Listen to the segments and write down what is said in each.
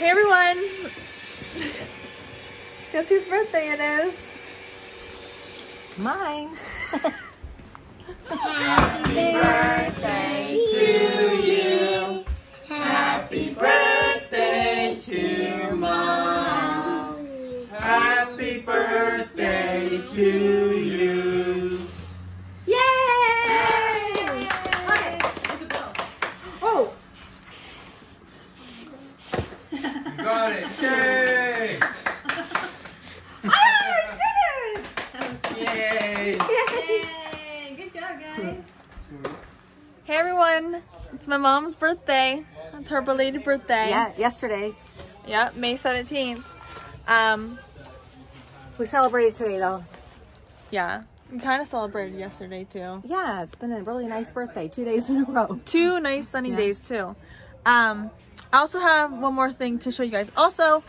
Hey everyone! Guess whose birthday it is? Mine! Happy birthday to you! Happy birthday to Mom! Happy birthday to you! Yay! Okay, look at the bill. Oh! You got it! Yay! Oh, I did it! Yay! Yay! Good job, guys! Hey, everyone! It's my mom's birthday. It's her belated birthday. Yeah, yesterday. Yeah, May 17th. We celebrated today, though. Yeah, we kind of celebrated yesterday, too. Yeah, it's been a really nice birthday. 2 days in a row. Two nice sunny days, too. I also have one more thing to show you guys. Also,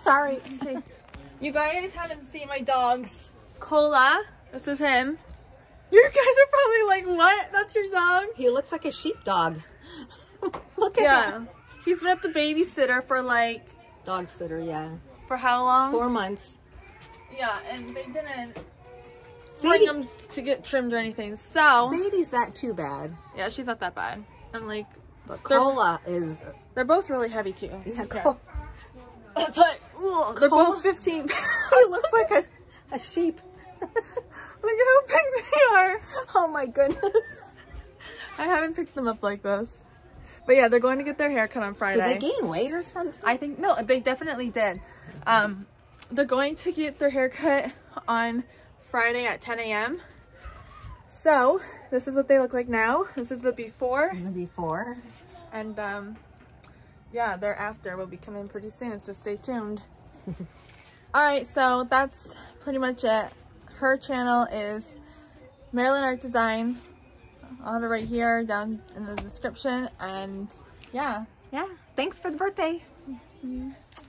sorry. You guys haven't seen my dogs. Cola, this is him. You guys are probably like, what? That's your dog? He looks like a sheepdog. Look at him. He's been at the babysitter for like... Dog sitter, yeah. For how long? 4 months. Yeah, and they didn't bring him to get trimmed or anything, so... Sadie's not too bad. Yeah, she's not that bad. I'm like... But Cola is... They're both really heavy, too. Yeah, Cola. That's what... Ooh, they're both 15 pounds. He looks like a sheep. Look at how big they are. Oh, my goodness. I haven't picked them up like this. But, yeah, they're going to get their hair cut on Friday. Did they gain weight or something? I think... No, they definitely did. They're going to get their hair cut on Friday at 10 a.m. So... This is what they look like now. This is the before. The before. And yeah, their after will be coming pretty soon, so stay tuned. All right, so that's pretty much it. Her channel is Maryland Art Design. I'll have it right here down in the description. And yeah. Yeah, thanks for the birthday. Mm-hmm.